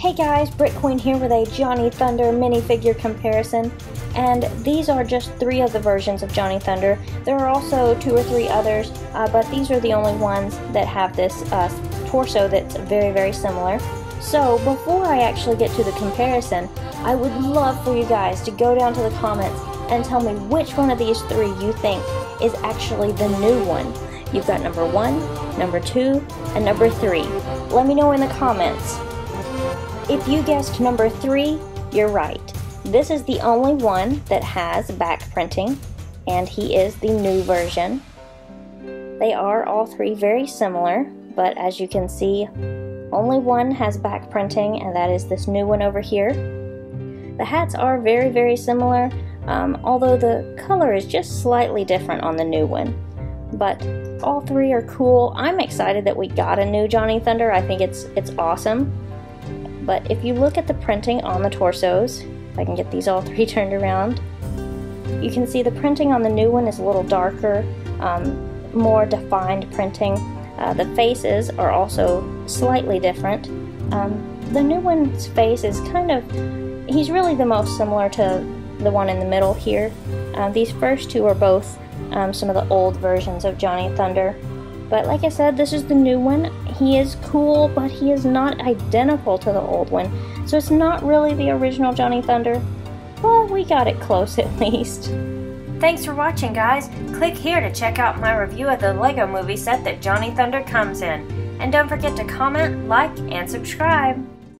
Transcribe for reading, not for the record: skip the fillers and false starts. Hey guys, BrickQueen here with a Johnny Thunder minifigure comparison, and these are just three of the versions of Johnny Thunder. There are also two or three others, but these are the only ones that have this torso that's very, very similar. So before I actually get to the comparison, I would love for you guys to go down to the comments and tell me which one of these three you think is actually the new one. You've got number one, number two, and number three. Let me know in the comments. If you guessed number three, you're right. This is the only one that has back printing, and he is the new version. They are all three very similar, but as you can see, only one has back printing, and that is this new one over here. The hats are very, very similar, although the color is just slightly different on the new one. But all three are cool. I'm excited that we got a new Johnny Thunder. I think it's awesome. But if you look at the printing on the torsos, if I can get these all three turned around, you can see the printing on the new one is a little darker, more defined printing. The faces are also slightly different. The new one's face is kind of, he's really the most similar to the one in the middle here. These first two are both some of the old versions of Johnny Thunder. But like I said, this is the new one. He is cool, but he is not identical to the old one. So it's not really the original Johnny Thunder, but we got it close at least. Thanks for watching, guys. Click here to check out my review of the Lego movie set that Johnny Thunder comes in. And don't forget to comment, like, and subscribe.